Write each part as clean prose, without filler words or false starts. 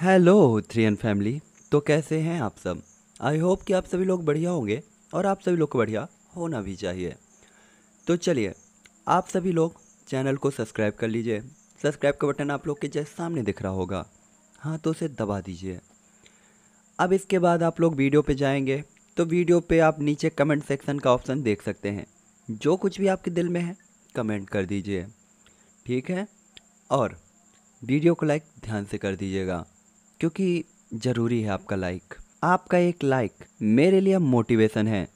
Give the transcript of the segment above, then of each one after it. Hello 3n family, तो कैसे हैं आप सब। आई होप कि आप सभी लोग बढ़िया होंगे और आप सभी लोग को बढ़िया होना भी चाहिए। तो चलिए, आप सभी लोग चैनल को सब्सक्राइब कर लीजिए। सब्सक्राइब का बटन आप लोग के जैसे सामने दिख रहा होगा, हाँ तो उसे दबा दीजिए। अब इसके बाद आप लोग वीडियो पे जाएंगे तो वीडियो पे आप नीचे कमेंट सेक्शन का ऑप्शन देख सकते हैं। जो कुछ भी आपके दिल में है कमेंट कर दीजिए, ठीक है। और वीडियो को लाइक ध्यान से कर दीजिएगा क्योंकि ज़रूरी है आपका लाइक। आपका एक लाइक मेरे लिए मोटिवेशन है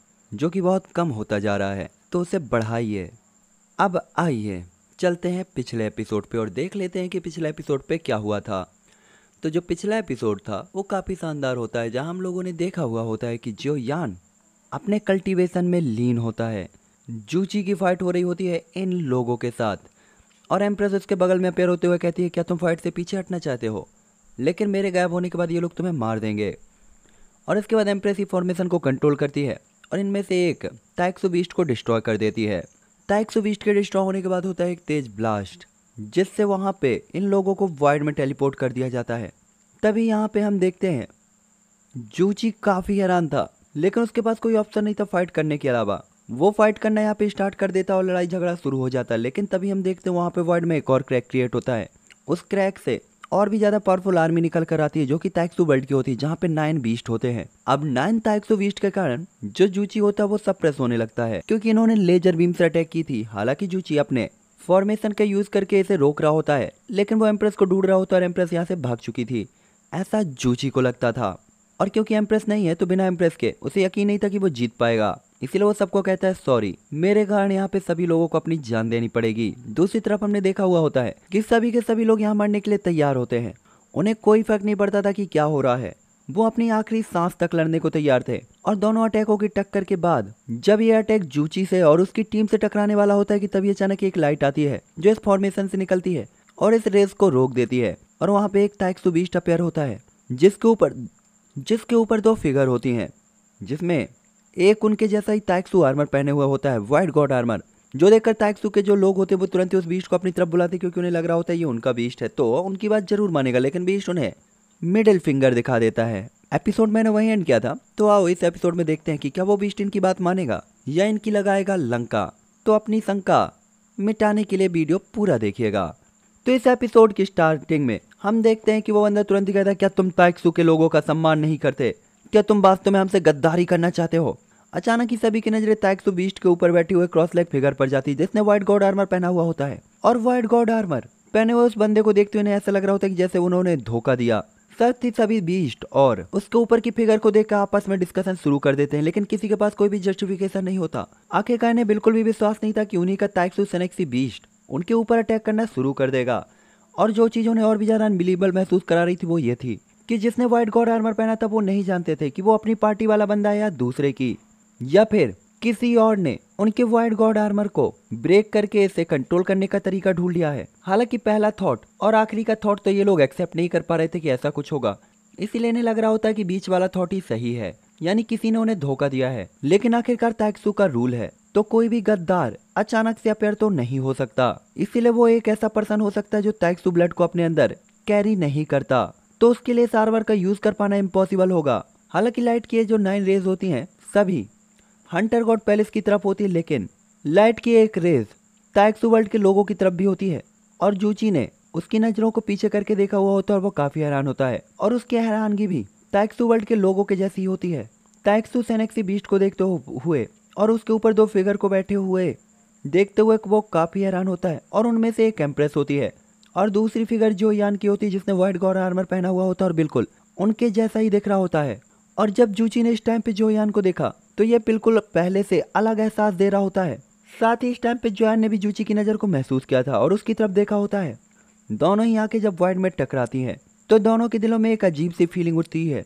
जो कि बहुत कम होता जा रहा है, तो उसे बढ़ाइए। अब आइए चलते हैं पिछले एपिसोड पे और देख लेते हैं कि पिछले एपिसोड पे क्या हुआ था। तो जो पिछला एपिसोड था वो काफ़ी शानदार होता है, जहां हम लोगों ने देखा हुआ होता है कि जो यान अपने कल्टीवेशन में लीन होता है। जूची की फाइट हो रही होती है इन लोगों के साथ और एम्प्रेस उसके बगल में अपेयर होते हुए कहती है क्या तुम फाइट से पीछे हटना चाहते हो, लेकिन मेरे गायब होने के बाद ये लोग तुम्हें मार देंगे। और इसके बाद एम्प्रेस ही फॉर्मेशन को कंट्रोल करती है और इनमें से एक टाइक्सो बीस्ट को डिस्ट्रॉय कर देती है। टाइक्सो बीस्ट के डिस्ट्रॉय होने के बाद होता है एक तेज ब्लास्ट, जिससे वहाँ पे इन लोगों को वाइड में टेलीपोर्ट कर दिया जाता है। तभी यहाँ पे हम देखते हैं जूची काफ़ी हैरान था, लेकिन उसके पास कोई ऑप्शन नहीं था फाइट करने के अलावा। वो फाइट करना यहाँ पे स्टार्ट कर देता और लड़ाई झगड़ा शुरू हो जाता, लेकिन तभी हम देखते हैं वहाँ पे वाइड में एक और क्रैक क्रिएट होता है। उस क्रैक से और भी ज़्यादा पावरफुल आर्मी निकल कर आती है जो कि टाइक्सो वर्ल्ड की होती है, जहाँ पे 9 बीस्ट होते हैं। अब 9 टाइक्सो बीस्ट के कारण जो जूची होता है वो सप्रेस होने लगता है क्योंकि इन्होंने लेजर बीम से अटैक की थी। हालांकि जूची अपने फॉर्मेशन का यूज करके इसे रोक रहा होता है, लेकिन वो एम्प्रेस को ढूंढ रहा होता है और एम्प्रेस यहाँ से भाग चुकी थी, ऐसा जूची को लगता था। और क्योंकि एम्प्रेस नहीं है तो बिना एम्प्रेस के उसे यकीन नहीं था कि वो जीत पाएगा, इसलिए वो सबको कहता है सॉरी, मेरे कारण यहाँ पे सभी लोगों को अपनी जान देनी पड़ेगी। दूसरी तरफ हमने देखा हुआ होता है कि सभी के सभी लोग यहाँ मरने के लिए तैयार होते हैं। उन्हें कोई फर्क नहीं पड़ता था कि क्या हो रहा है, वो अपनी आखिरी सांस तक लड़ने को तैयार थे। और दोनों अटैकों की टक्कर के बाद जब ये अटैक जूची से और उसकी टीम से टकराने वाला होता है कि तभी अचानक एक लाइट आती है जो इस फॉर्मेशन से निकलती है और इस रेस को रोक देती है। और वहाँ पे एक टाइक्सो बीस्ट अपेयर होता है जिसके ऊपर 2 फिगर होती हैं, जिसमें एक उनके जैसा ही टाइक्सो आर्मर पहने हुआ होता है, वाइट गॉड आर्मर, जो देखकर टाइक्सो के जो लोग होते हैं वो तुरंत ही उस बीस्ट को अपनी तरफ बुलाते क्योंकि उन्हें लग रहा होता है ये उनका बीस्ट है तो उनकी बात जरूर मानेगा। लेकिन बीस्ट उन्हें मिडिल फिंगर दिखा देता है। एपिसोड मैंने वहीं एंड किया था, तो आओ इस एपिसोड में देखते हैं कि क्या वो बीस्ट इनकी बात मानेगा या इनकी लगाएगा लंका। तो अपनी शंका मिटाने के लिए वीडियो पूरा देखिएगा। तो इस एपिसोड की स्टार्टिंग में हम देखते हैं कि वो बंदा तुरंत ही कहता है क्या तुम टाइक्सो के लोगों का सम्मान नहीं करते, क्या तुम वास्तव में हमसे गद्दारी करना चाहते हो। अचानक ही सभी की नजरें टाइक्सो बीस्ट के ऊपर बैठे हुए क्रॉस लेग फिगर पर जाती है जिसने व्हाइट गॉड आर्मर पहना हुआ होता है। और व्हाइट गॉड आर्मर पहने हुए उस बंदे को देखते हुए ऐसा लग रहा होता है कि जैसे उन्होंने धोखा दिया। साथ ही सभी बीस्ट और उसके ऊपर की फिगर को देखकर आपस में डिस्कशन शुरू कर देते हैं, लेकिन किसी के पास कोई भी जस्टिफिकेशन नहीं होता। आखिरकार ने बिल्कुल भी विश्वास नहीं था कि उन्हीं का टाइक्सो सेनेक्सी बीस्ट उनके ऊपर अटैक करना शुरू कर देगा। और जो चीज उन्हें और भी ज्यादा अनबिलीवेबल महसूस करा रही थी वो ये थी कि जिसने व्हाइट गॉड आर्मर पहना था वो नहीं जानते थे कि वो अपनी पार्टी वाला बंदा है या दूसरे की, या फिर किसी और ने उनके व्हाइट गॉड आर्मर को ब्रेक करके इसे कंट्रोल करने का तरीका ढूंढ लिया है। हालांकि पहला थॉट और आखिरी का थॉट तो ये लोग एक्सेप्ट नहीं कर पा रहे थे कि ऐसा कुछ होगा, इसीलिए इन्हें लग रहा होता है कि बीच वाला थॉट ही सही है, यानी किसी ने उन्हें धोखा दिया है। लेकिन आखिरकार टाइक्सो का रूल है तो कोई भी गद्दार अचानक से अपेयर तो नहीं हो सकता, इसीलिए वो एक ऐसा पर्सन हो सकता है जो टाइक्सो ब्लड को अपने अंदर कैरी नहीं करता, तो उसके लिए सार्वर का यूज कर पाना इम्पॉसिबल होगा। हालांकि लाइट की जो 9 रेज होती हैं सभी हंटर गॉड पैलेस की तरफ होती है, लेकिन लाइट की एक रेज टाइक्सो वर्ल्ड के लोगों की तरफ भी होती है। और जूची ने उसकी नजरों को पीछे करके देखा हुआ होता है और वो काफी हैरान होता है, और उसकी हैरानगी भी टाइक्सो वर्ल्ड के लोगों के जैसी होती है। टाइक्सो सेनेक्सी बीस्ट को देखते हुए और उसके ऊपर 2 फिगर को बैठे हुए देखते हुए वो काफी हैरान होता है। और उनमें से एक एम्प्रेस होती है और दूसरी फिगर जो यान की होती है जिसने व्हाइट गॉड आर्मर पहना हुआ होता है और बिल्कुल उनके जैसा ही दिख रहा होता है। और जब जूची ने इस टाइम पे जो यान को देखा तो ये बिल्कुल पहले से अलग एहसास दे रहा होता है। साथ ही इस टाइम पे जोयान ने भी जूची की नज़र को महसूस किया था और उसकी तरफ देखा होता है। दोनों ही आंखें जब वाइड में टकराती हैं तो दोनों के दिलों में एक अजीब सी फीलिंग उठती है,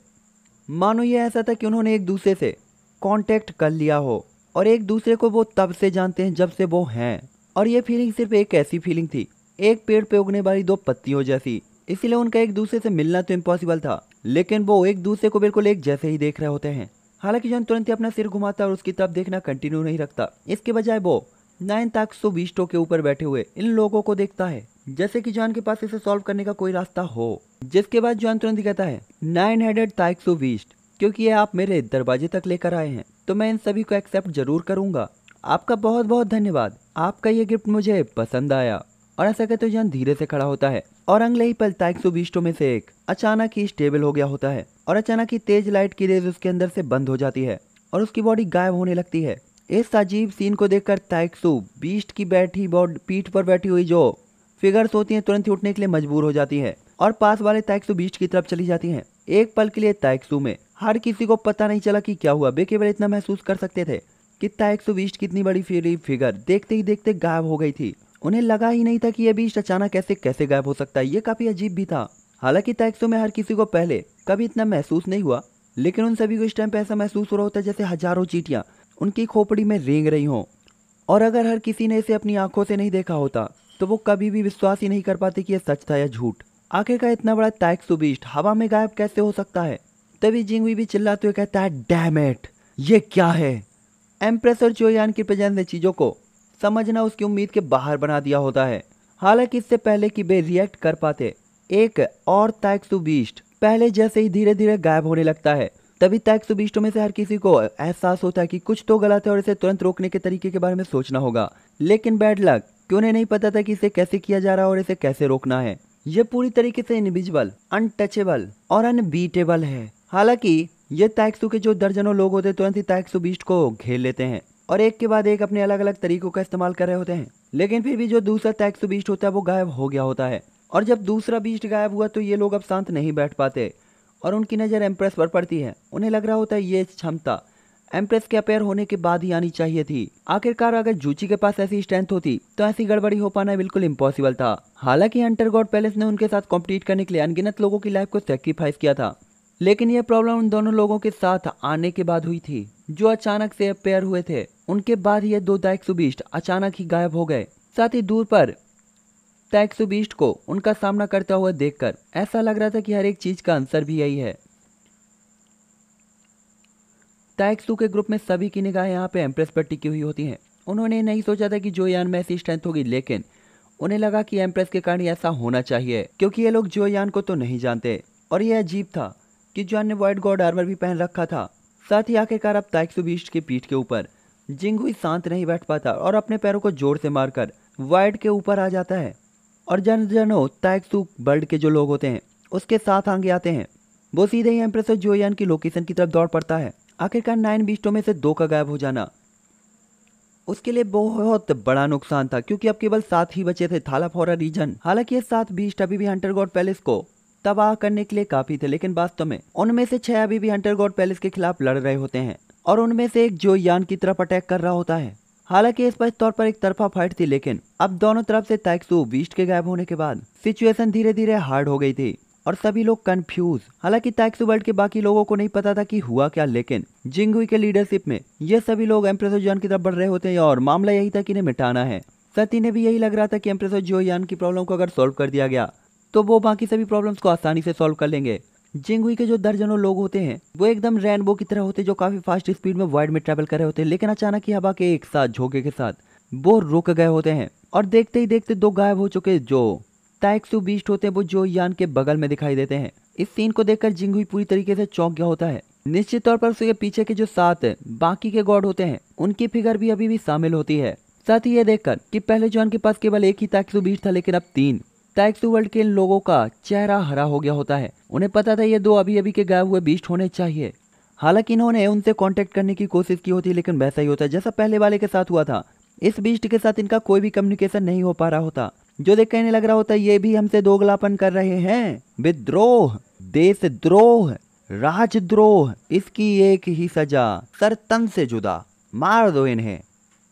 मानो ये ऐसा था कि उन्होंने एक दूसरे से कॉन्टेक्ट कर लिया हो और एक दूसरे को वो तब से जानते हैं जब से वो हैं। और ये फीलिंग सिर्फ एक ऐसी फीलिंग थी एक पेड़ पे उगने वाली 2 पत्तियों जैसी, इसलिए उनका एक दूसरे से मिलना तो इम्पॉसिबल था, लेकिन वो एक दूसरे को बिल्कुल एक जैसे ही देख रहे होते हैं। हालांकि जॉन तुरंत ही अपना सिर घुमाता और उसकी तरफ देखना कंटिन्यू नहीं रखता, इसके बजाय वो 9 टाइक्सो बीस्टों के ऊपर बैठे हुए इन लोगों को देखता है। जैसे कि जॉन के पास इसे सॉल्व करने का कोई रास्ता हो। जिसके बाद जॉन तुरंत कहता है 9 हेडेड ताइक्सो बीस्ट, क्योंकि ये आप मेरे दरवाजे तक लेकर आए हैं तो मैं इन सभी को एक्सेप्ट जरूर करूंगा। आपका बहुत बहुत धन्यवाद, आपका ये गिफ्ट मुझे पसंद आया। और ऐसा कहते जॉन धीरे से खड़ा होता है और अगले ही पल ताइक्सो बीस्टों में से एक अचानक ही स्टेबल हो गया होता है और अचानक ही तेज लाइट की रेज उसके अंदर से बंद हो जाती है और उसकी बॉडी गायब होने लगती है। इस अजीब सीन को देखकर ताइक्सो बीस्ट की बैठी पीठ पर बैठी हुई जो फिगर्स होती हैं तुरंत ही उठने के लिए मजबूर हो जाती हैं और पास वाले ताइक्सो बीस्ट की तरफ चली जाती हैं। एक पल के लिए ताइक्सो में हर किसी को पता नहीं चला कि क्या हुआ, वे केवल इतना महसूस कर सकते थे कि ताइक्सो बीस्ट की इतनी बड़ी फिगर देखते ही देखते गायब हो गई थी। उन्हें लगा ही नहीं था कि यह बीस्ट अचानक कैसे गायब हो सकता है, ये काफी अजीब भी था। हालांकि ताइक्सो में हर किसी को पहले कभी इतना महसूस नहीं हुआ, लेकिन उन सभी को इस टाइम पर ऐसा महसूस हो रहा होता है जैसे हजारों चींटियां उनकी खोपड़ी में रेंग रही हों। और अगर हर किसी ने इसे अपनी आंखों से नहीं देखा होता तो वो कभी भी विश्वास ही नहीं कर पाते कि यह सच था या झूठ। आखिरकार इतना बड़ा ताइक्सो बीस्ट हवा में गायब कैसे हो सकता है। तभी जिंगवी भी चिल्लाते हुए कहता है डैम इट, ये क्या है। एम्प्रेस और चोयान की प्रेजेंस ने चीजों को समझना उसकी उम्मीद के बाहर बना दिया होता है। हालांकि इससे पहले कि वे रिएक्ट कर पाते, एक और ताइक्सो बीस्ट पहले जैसे ही धीरे धीरे गायब होने लगता है। तभी ताइक्सो बीस्टों में से हर किसी को एहसास होता है कि कुछ तो गलत है और इसे तुरंत रोकने के तरीके के बारे में सोचना होगा, लेकिन बैड लक कि उन्हें नहीं पता था कि इसे कैसे किया जा रहा है और इसे कैसे रोकना है। ये पूरी तरीके से इनविजिबल, अनटचेबल और अनबीटेबल है। हालांकि ये ताइक्सो के जो दर्जनों लोग होते हैं तुरंत ही ताइक्सो बीस्ट को घेर लेते हैं और एक के बाद एक अपने अलग अलग तरीकों का इस्तेमाल कर रहे होते हैं, लेकिन फिर भी जो दूसरा ताइक्सो बीस्ट होता है वो गायब हो गया होता है। और जब दूसरा बीस्ट गायब हुआ तो ये लोग अब शांत नहीं बैठ पाते और उनकी नज़र एम्प्रेस पर पड़ती है। उन्हें लग रहा होता है ये क्षमता एम्प्रेस के अपेयर होने के बाद ही आनी चाहिए थी। आखिरकार अगर जूची के पास ऐसी स्ट्रेंथ होती तो ऐसी गड़बड़ी हो पाना बिल्कुल इम्पॉसिबल था। हालांकि हंटर गॉड पैलेस ने उनके साथ कॉम्पीट करने के लिए अनगिनत लोगों की लाइफ को सेक्रीफाइस किया था, लेकिन यह प्रॉब्लम उन दोनों लोगों के साथ आने के बाद हुई थी जो अचानक से अपेयर हुए थे। उनके बाद ये दो ताइक्सो बीस्ट अचानक ही गायब हो गए। साथ ही दूर पर ताइक्सो बीस्ट को उनका सामना करता हुआ देखकर ऐसा लग रहा था कि हर एक चीज का आंसर भी यही है। ताइक्सो के ग्रुप में सभी की निगाहें यहाँ पे एम्प्रेस पर टिकी हुई होती हैं। उन्होंने नहीं सोचा था कि जोयान में ऐसी स्ट्रेंथ होगी, लेकिन उन्हें लगा कि एम्प्रेस के कारण ऐसा होना चाहिए, क्योंकि ये लोग जोयान को तो नहीं जानते। और यह अजीब था कि जोयान ने वाइट गॉड आर्मर भी पहन रखा था। साथ ही आखिरकार अब ताइक्सो बीस्ट की पीठ के ऊपर जिंगुई शांत नहीं बैठ पाता और अपने पैरों को जोर से मारकर वाइट के ऊपर आ जाता है और जनों ताइक्सो बर्ड के जो लोग होते हैं उसके साथ आगे आते हैं। वो सीधे ही एम्प्रेस और जोयान की लोकेशन की तरफ दौड़ पड़ता है। आखिरकार 9 बीस्टों में से 2 का गायब हो जाना उसके लिए बहुत बड़ा नुकसान था, क्योंकि अब केवल 7 ही बचे थे थालाफोरा रीजन। हालांकि ये 7 बीस्ट अभी भी हंटर गॉड पैलेस को तबाह करने के लिए काफी थे, लेकिन वास्तव में उनमें से 6 अभी भी हंटर गॉड पैलेस के खिलाफ लड़ रहे होते हैं और उनमें से एक जोयान की तरफ अटैक कर रहा होता है। हालांकि स्पष्ट तौर पर एक तरफा फाइट थी, लेकिन अब दोनों तरफ से ताइक्सो बीस्ट के गायब होने के बाद सिचुएशन धीरे धीरे हार्ड हो गई थी और सभी लोग कंफ्यूज। हालांकि ताइक्सो वर्ल्ड के बाकी लोगों को नहीं पता था कि हुआ क्या, लेकिन जिंगुई के लीडरशिप में ये सभी लोग एम्प्रेसर जोयान की तरफ बढ़ रहे होते हैं और मामला यही था कि इन्हें मिटाना है। सती ने भी यही लग रहा था कि एम्प्रेसर जोयान की प्रॉब्लम को अगर सॉल्व कर दिया गया तो वो बाकी सभी प्रॉब्लम्स को आसानी से सॉल्व कर लेंगे। जिंगुई के जो दर्जनों लोग होते हैं वो एकदम रेनबो की तरह होते जो काफी फास्ट स्पीड में वाइड में ट्रेवल कर रहे होते हैं, लेकिन अचानक ही हवा के एक साथ झोंके के साथ वो रुक गए होते हैं और देखते ही देखते 2 गायब हो चुके जो ताइक्सो बीस्ट होते हैं वो जोयान के बगल में दिखाई देते हैं। इस सीन को देखकर जिंगुई पूरी तरीके से चौंक गया होता है। निश्चित तौर पर उसके पीछे के जो 7 बाकी के गॉड होते हैं उनकी फिगर भी अभी भी शामिल होती है। साथ ही ये देखकर कि पहले जोयान के पास केवल 1 ही ताइक्सो बीस्ट था, लेकिन अब 3 ताइक्सो वर्ल्ड के इन लोगों का चेहरा हरा हो गया होता है। उन्हें पता था ये 2 अभी के गायब हुए बीस्ट होने चाहिए। हालांकि इन्होंने उनसे कॉन्टेक्ट करने की कोशिश की होती, लेकिन वैसा ही होता जैसा पहले वाले के साथ हुआ था। इस बीस्ट के साथ इनका कोई भी कम्युनिकेशन नहीं हो पा रहा होता, जो देखकर इन्हें लग रहा होता ये भी हमसे दोगलापन कर रहे हैं। विद्रोह, देशद्रोह, राजद्रोह, इसकी एक ही सजा, सरतन से जुदा, मार दो इन्हें।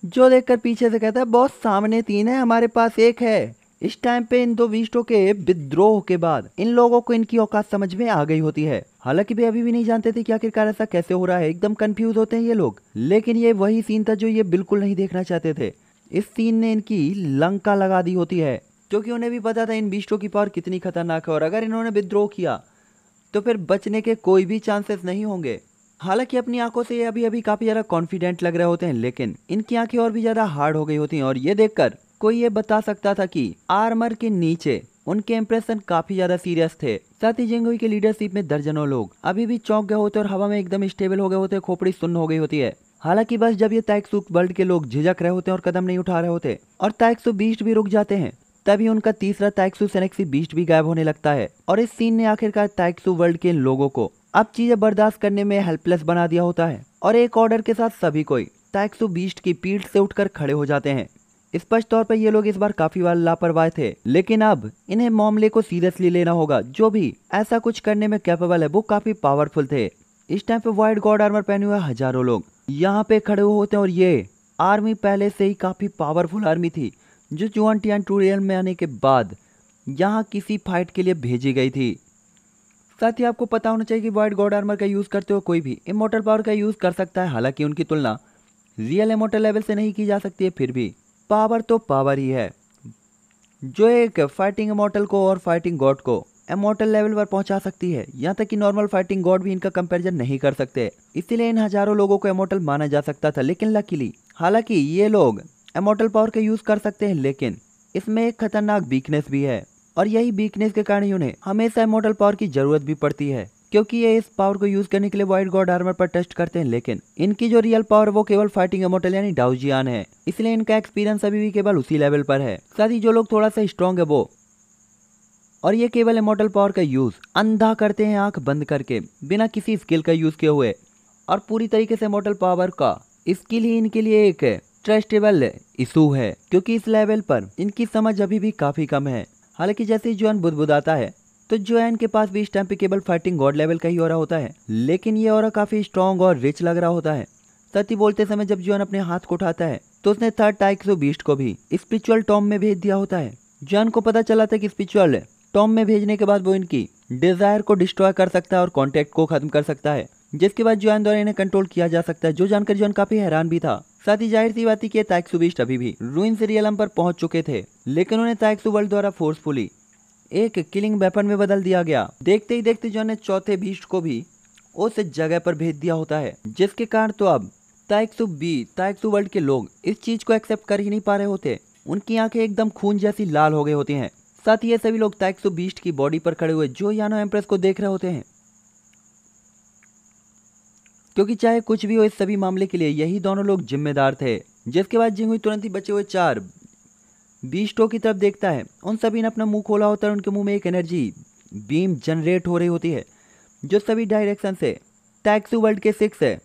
जो देखकर पीछे से कहता है बॉस सामने 3 है, हमारे पास 1 है। इस टाइम पे इन 2 बीस्टों के विद्रोह के बाद इन लोगों को इनकी औकात समझ में आ गई होती है। हालांकि वे अभी भी नहीं जानते थे कि आखिरकार ऐसा कैसे हो रहा है, एकदम कंफ्यूज होते हैं ये लोग। लेकिन ये वही सीन था जो ये बिल्कुल नहीं देखना चाहते थे। इस सीन ने इनकी लंका लगा दी होती है, क्योंकि उन्हें भी पता था इन बीस्टों की पावर कितनी खतरनाक है और अगर इन्होंने विद्रोह किया तो फिर बचने के कोई भी चांसेस नहीं होंगे। हालांकि अपनी आंखों से ये अभी काफी ज्यादा कॉन्फिडेंट लग रहे होते हैं, लेकिन इनकी आंखें और भी ज्यादा हार्ड हो गई होती हैं और ये देखकर कोई ये बता सकता था कि आर्मर के नीचे उनके इंप्रेशन काफी ज्यादा सीरियस थे। साथ ही जिंगुई की लीडरशिप में दर्जनों लोग अभी भी चौंक गए होते और हवा में एकदम स्टेबल हो गए होते, खोपड़ी सुन्न हो गई होती है। हालांकि बस जब ये ताइक्सू वर्ल्ड के लोग झिझक रहे होते हैं और कदम नहीं उठा रहे होते और ताइक्सू बीस्ट भी रुक जाते हैं, तभी उनका तीसरा ताइक्सू सेनेक्सी बीस्ट भी गायब होने लगता है। और इस सीन ने आखिरकार ताइक्सू वर्ल्ड के लोगों को अब चीजें बर्दाश्त करने में हेल्पलेस बना दिया होता है और एक ऑर्डर के साथ सभी कोई ताइक्सू बीस्ट की पीठ से उठकर खड़े हो जाते हैं। स्पष्ट तौर पर ये लोग इस बार काफी बार लापरवाह थे, लेकिन अब इन्हें मामले को सीरियसली लेना होगा। जो भी ऐसा कुछ करने में कैपेबल है वो काफी पावरफुल थे। इस टाइम पे वाइट गॉड आर्मर पहने हुए हजारों लोग यहाँ पे खड़े हुए होते हैं और ये आर्मी पहले से ही काफी पावरफुल आर्मी थी जो जुआन टियान टू रियल में आने के बाद यहाँ किसी फाइट के लिए भेजी गई थी। साथ ही आपको पता होना चाहिए कि वाइट गॉड आर्मर का यूज करते हुए कोई भी इमोर्टल पावर का यूज कर सकता है। हालांकि उनकी तुलना रियल इमोर्टल लेवल से नहीं की जा सकती है, फिर भी पावर तो पावर ही है जो एक फाइटिंग इमोर्टल को और फाइटिंग गॉड को इमोर्टल लेवल पर पहुंचा सकती है। यहाँ तक कि नॉर्मल फाइटिंग गॉड भी इनका कंपैरिजन नहीं कर सकते, इसीलिए इन हजारों लोगों को इमोर्टल माना जा सकता था। लेकिन लकीली हालांकि ये लोग इमोर्टल पावर का यूज कर सकते हैं, लेकिन इसमें एक खतरनाक वीकनेस भी है और यही वीकनेस के कारण उन्हें हमेशा इमोर्टल पावर की जरूरत भी पड़ती है, क्योंकि ये इस पावर को यूज करने के लिए वाइट गॉड आर्मर पर टेस्ट करते हैं। लेकिन इनकी जो रियल पावर वो केवल फाइटिंग इमोर्टल यानी डाउजियान है, इसलिए इनका एक्सपीरियंस अभी भी केवल उसी लेवल पर है। साथ ही जो लोग थोड़ा सा स्ट्रांग है वो और ये केवल इमोर्टल पावर का यूज अंधा करते हैं, आंख बंद करके बिना किसी स्किल का यूज किए हुए, और पूरी तरीके से इमोर्टल पावर का स्किल ही इनके लिए एक ट्रस्टेबल इशू है, क्योंकि इस लेवल पर इनकी समझ अभी भी काफी कम है। हालांकि जैसे ही जुआन बुदबुदाता है तो जुआन के पास भी इस टाइम पे केवल फाइटिंग गॉड लेवल का ही ऑरा होता है, लेकिन ये ऑरा काफी स्ट्रांग और रिच लग रहा होता है। साथ ही बोलते समय जब जुआन अपने हाथ को उठाता है तो उसने थर्ड ताइक्सू बीस्ट को भी स्पिरिचुअल टॉम में भेज दिया होता है। जुआन को पता चला था कि स्पिरिचुअल टॉम में भेजने के बाद वो इनकी डिजायर को डिस्ट्रॉय कर सकता है और कॉन्टेक्ट को खत्म कर सकता है, जिसके बाद जुआन द्वारा इन्हें कंट्रोल किया जा सकता है, जो जानकर जुआन काफी हैरान भी था। साथ ही जाहिर सी बात है कि ताइक्सू बीस्ट अभी भी रूइन से रियलम पर पहुंच चुके थे, लेकिन उन्हें ताइक्सू वर्ल्ड द्वारा फोर्सफुली एक किलिंग वेपन में बदल दिया गया। देखते ही देखते जुआन ने चौथे बीस्ट को भी उस जगह पर भेज दिया होता है, जिसके कारण तो अब ताइक्सू वर्ल्ड के लोग इस चीज को एक्सेप्ट कर ही नहीं पा रहे होते। उनकी आंखें एकदम खून जैसी लाल हो गई होती हैं। साथ ही ये सभी लोग ताइक्सू बीस्ट की बॉडी पर खड़े हुए जो यानो एम्प्रेस को देख रहे होते हैं, क्योंकि चाहे कुछ भी हो इस सभी मामले के लिए यही दोनों लोग जिम्मेदार थे। जिसके बाद जिंगुई तुरंत ही बचे हुए चार बीस्टों की तरफ देखता है। उन सभी ने अपना मुंह खोला होता है, उनके मुंह में एक एनर्जी बीम जनरेट हो रही होती है जो सभी डायरेक्शन से ताइक्सू वर्ल्ड के 6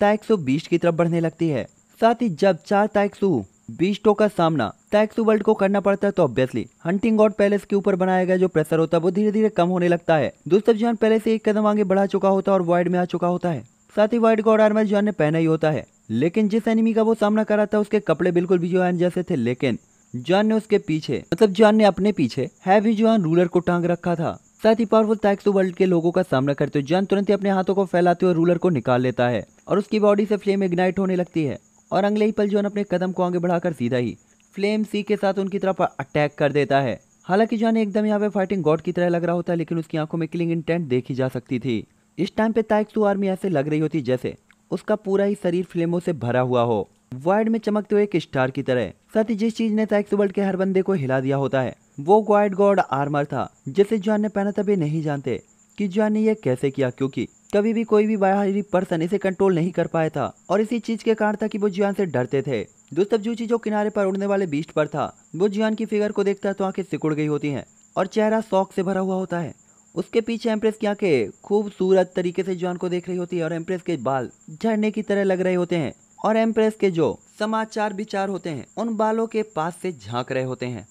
ताइक्सू बीस्ट की तरफ बढ़ने लगती है। साथ ही जब चार ताइक्सू बीस्टों का सामना ताइक्सू वर्ल्ड को करना पड़ता है तो ऑब्वियसली हंटिंग गॉड पैलेस के ऊपर बनाया गया जो प्रेशर होता है वो धीरे धीरे कम होने लगता है। दूसरा जुआन पहले से एक कदम आगे बढ़ा चुका होता है और वाइड में आ चुका होता है। साथ ही वाइट गॉड आर्मर जुआन ने पहना ही होता है, लेकिन जिस एनिमी का वो सामना कर रहा था उसके कपड़े बिल्कुल भी जुआन जैसे थे, लेकिन जुआन ने उसके पीछे जुआन ने अपने पीछे हैवी जुआन रूलर को टांग रखा था। साथ ही पावरफुल ताइक्सू वर्ल्ड के लोगों का सामना करते हुए जुआन तुरंत ही अपने हाथों को फैलाते हुए रूलर को निकाल लेता है और उसकी बॉडी से फ्लेम इग्नाइट होने लगती है और अगले ही पल जुआन अपने कदम को आगे बढ़ाकर सीधा ही फ्लेम सी के साथ उनकी तरफ अटैक कर देता है। हालांकि जुआन एकदम यहाँ पे फाइटिंग गॉड की तरह लग रहा होता है, लेकिन उसकी आंखों में किलिंग इंटेंट देखी जा सकती थी। इस टाइम पे ताइक्सू आर्मी ऐसे लग रही होती जैसे उसका पूरा ही शरीर फ्लेमों से भरा हुआ हो, वाइड में चमकते हुए एक स्टार की तरह। साथ ही जिस चीज ने ताइक्सू वर्ल्ड के हर बंदे को हिला दिया होता है वो वाइट गॉड आर्मर था, जिसे जुआन ने पहना था। वे नहीं जानते कि जुआन ने यह कैसे किया, क्योंकि कभी भी कोई भी बाहरी पर्सन इसे कंट्रोल नहीं कर पाया था और इसी चीज के कारण था कि वो जुआन से डरते थे। दोस्तों जो चीज किनारे पर उड़ने वाले बीस्ट पर था वो जुआन की फिगर को देखता है तो आंखें सिकुड़ गई होती हैं और चेहरा शौक से भरा हुआ होता है। उसके पीछे एम्प्रेस की आंखें खूबसूरत तरीके से जुआन को देख रही होती है और एम्प्रेस के बाल झड़ने की तरह लग रहे होते हैं और एम्प्रेस के जो समाचार विचार होते हैं उन बालों के पास से झांक रहे होते हैं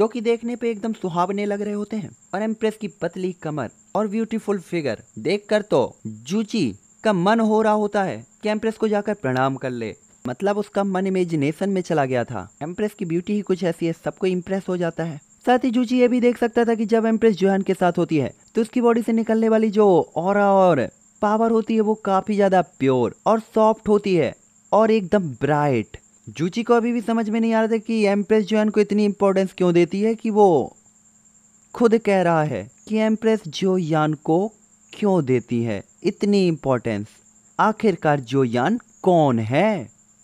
जो कि देखने पे एकदम सुहावने लग रहे होते हैं। और एम्प्रेस की पतली कमर और ब्यूटीफुल फिगर देखकर तो जूची का मन हो रहा होता है कि एम्प्रेस को जाकर प्रणाम कर ले। मतलब उसका मन इमेजिनेशन में चला गया था। एम्प्रेस की ब्यूटी ही कुछ ऐसी है, सबको इम्प्रेस हो जाता है। साथ ही जूची ये भी देख सकता था कि जब एम्प्रेस जुआन के साथ होती है तो उसकी बॉडी से निकलने वाली जो ऑरा और पावर होती है वो काफी ज्यादा प्योर और सॉफ्ट होती है और एकदम ब्राइट। जूची को अभी भी समझ में नहीं आ रहा था कि एम्प्रेस जुआन को इतनी इम्पोर्टेंस क्यों देती है कि वो खुद कह रहा है कि एम्प्रेस जुआन को क्यों देती है इतनी इम्पोर्टेंस। आखिरकार जुआन कौन है